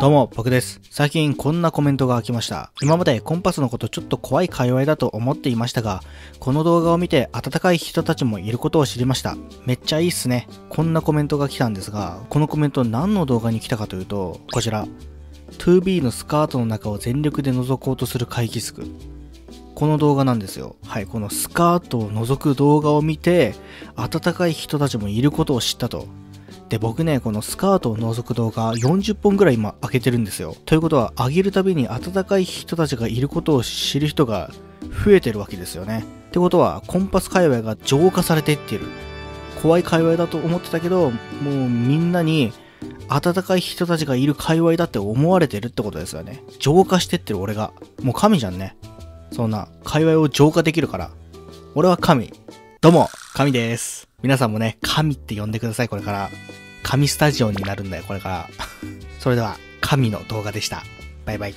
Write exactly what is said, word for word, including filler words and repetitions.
どうも、僕です。最近こんなコメントが来ました。今までコンパスのことちょっと怖い界隈だと思っていましたが、この動画を見て温かい人たちもいることを知りました。めっちゃいいっすね。こんなコメントが来たんですが、このコメント何の動画に来たかというと、こちら。ツービー のスカートの中を全力で覗こうとする会議室。この動画なんですよ。はい、このスカートを覗く動画を見て、温かい人たちもいることを知ったと。で、僕ね、このスカートを覗く動画よんじゅっぽんぐらい今上げてるんですよ。ということは、上げるたびに温かい人たちがいることを知る人が増えてるわけですよね。ってことは、コンパス界隈が浄化されていってる。怖い界隈だと思ってたけど、もうみんなに温かい人たちがいる界隈だって思われてるってことですよね。浄化してってる俺が。もう神じゃんね。そんな、界隈を浄化できるから。俺は神。どうも、神です。皆さんもね、神って呼んでください、これから。神スタジオになるんだよ、これから。それでは、神の動画でした。バイバイ。